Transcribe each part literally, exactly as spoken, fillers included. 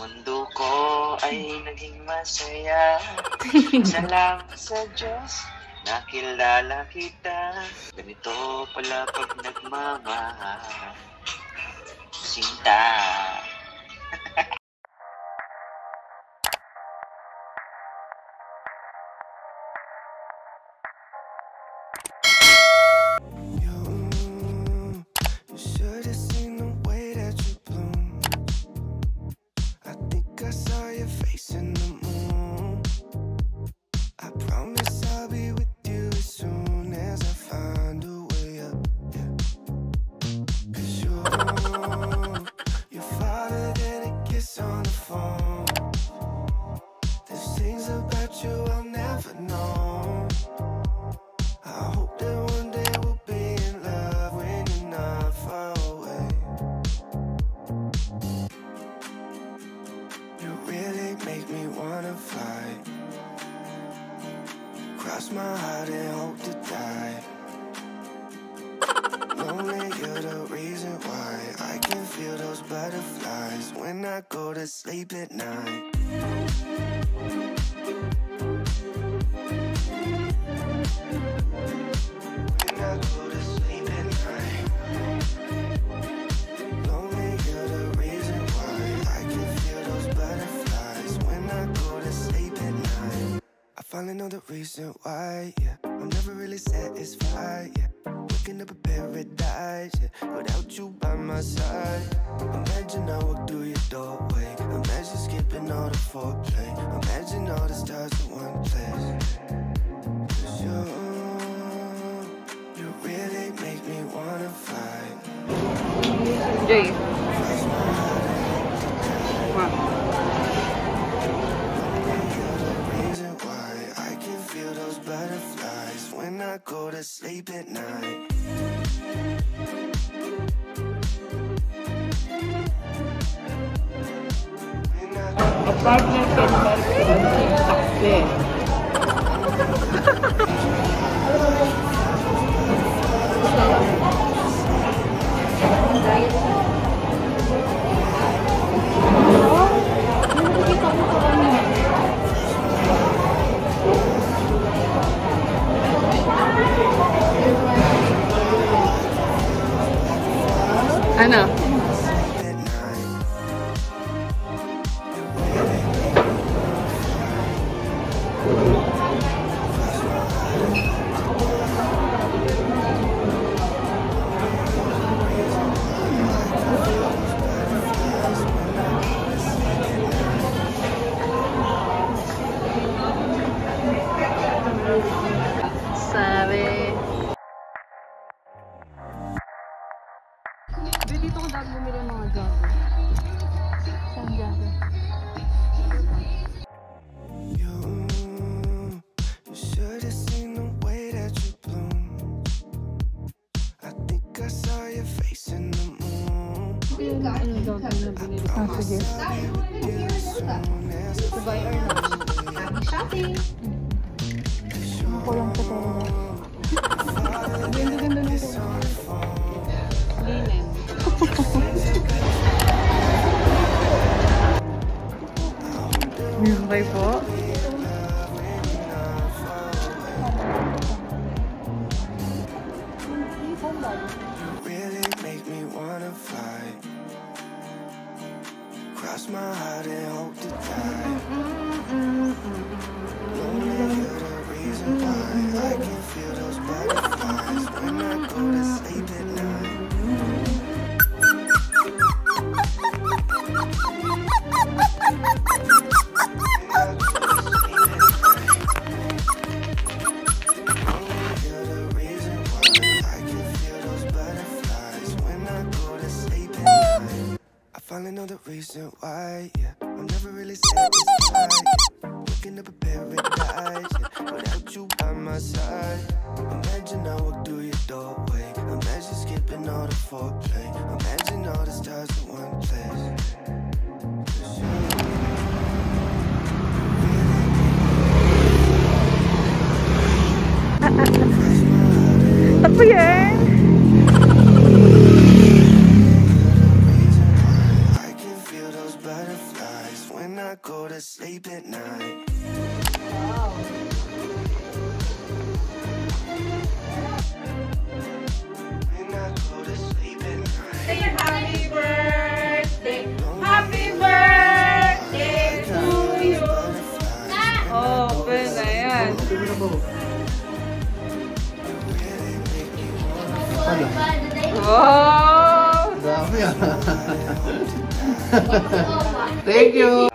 Mundo ko ay naging masaya. Salamat sa Diyos, nakilala kita. Ganito pala pag nagmamahal. Sinta. My heart and hope to die. Lonely, you're the reason why I can feel those butterflies when I go to sleep at night. When I go to sleep at night. Lonely, you're the reason why I can feel those butterflies when I go to sleep at night. I finally know the reason why, yeah. I'm never really satisfied, yeah. Waking up a paradise, yeah. Without you by my side. Imagine I walk through your doorway. Imagine skipping all the foreplay. Imagine all the stars in one place. 'Cause you, you really make me wanna fly. Jay. Wow. Feel those butterflies when I go to sleep at night. A partner can help you achieve success. Ano? Sabe. Dito ko dahil bumili ng mga gabi. Saan gabi? Ano yung gabi na binili? Ah, sige. To buy or not? Happy shopping! Ano ko lang sa tayo na? Ganda-ganda na ito. Linen. Mihai po. You really make me wanna fly. Cross my heart and hope to die. Lonely, you're the reason why I can feel those butterflies when I go to sleep at night. Find another reason why, yeah. I'm never really satisfied. Looking up a paradise, yeah, without you by my side. Imagine I walk through your doorway. Imagine skipping all the foreplay. Imagine all the stars in one place. Apa yan? Oh! Thank you.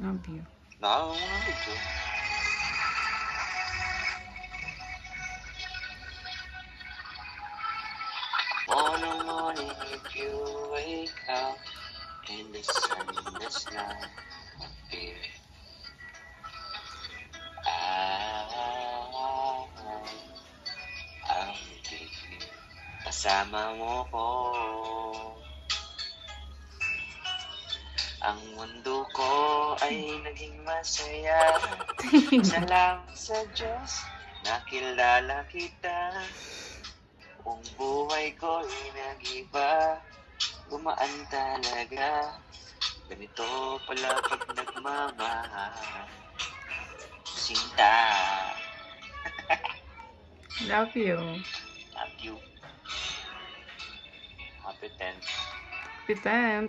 Love you. No. Morning, morning, if you wake up in the sunless night, baby. Kasama mo ko, ang mundo ko ay naging masaya. Salamat sa Diyos, nakilala kita. Ang buhay ko ay nag-iba, gumaan talaga. Ganito pala pag nagmamahal, sinta. Love you. Love you. Pitent. Pitent.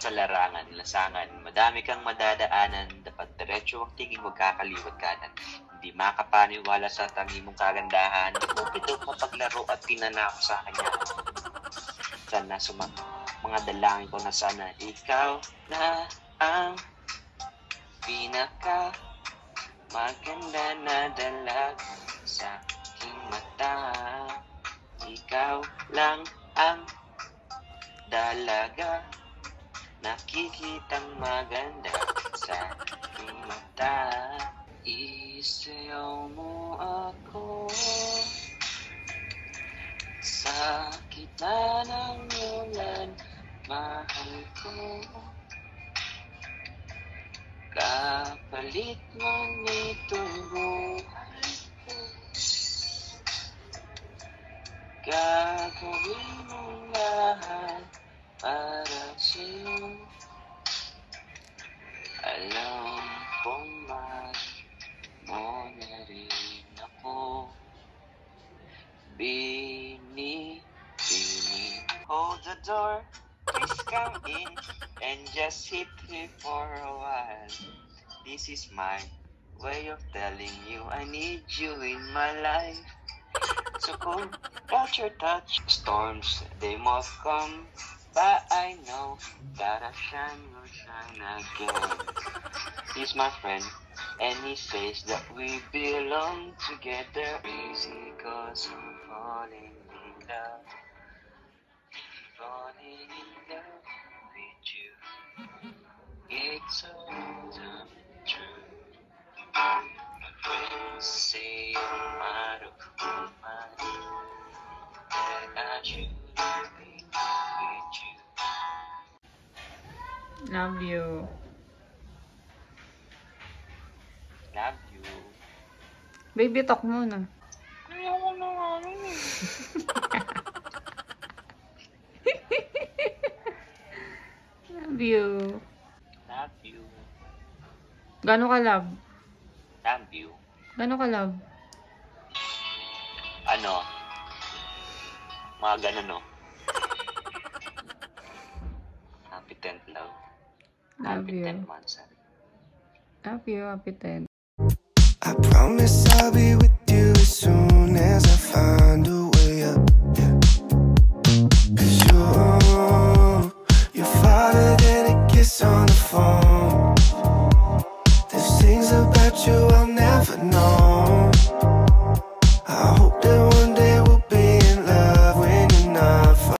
Sa larangan, lasangan, madami kang madadaanan. Dapat diretso ang tingin, huwag kakaliwat kanan. Hindi makapaniwala sa tangi mong kagandahan. Ito mapaglaro at tinanap sa kanya. Sana sumang mga dalangin ko na sana ikaw na ang pinaka maganda na dalag sa aking mata. Ikaw lang ang dalaga, nakikitang maganda sa aking mata. Isayaw mo ako sa gitna ng ulan, mahal ko. Kapalit mo nitong buhay ko, gagawin mong lahat para sa'yo. Alam kong mahal mo na rin ako. Binibining. Hold the door, please come in and just sit here for a while. This is my way of telling you I need you in my life. So cool, got your touch. Storms, they must come, but I know that I shine will shine again. He's my friend, and he says that we belong together. Easy, cause I'm falling in love, falling in love with you. It's all the truth. My friends say you're my love you. Love you. Baby, talk muna. Ayaw na nga rin eh. Love you. Love you. Gano'n ka love? Love you. Gano'n ka love? Ano? Mga gano'n no? Happy tenth love. Love you. Love you, happy ten. I promise I'll be with you as soon as I find a way up. Yeah. Cause you're, you're farther than a kiss on the phone. There's things about you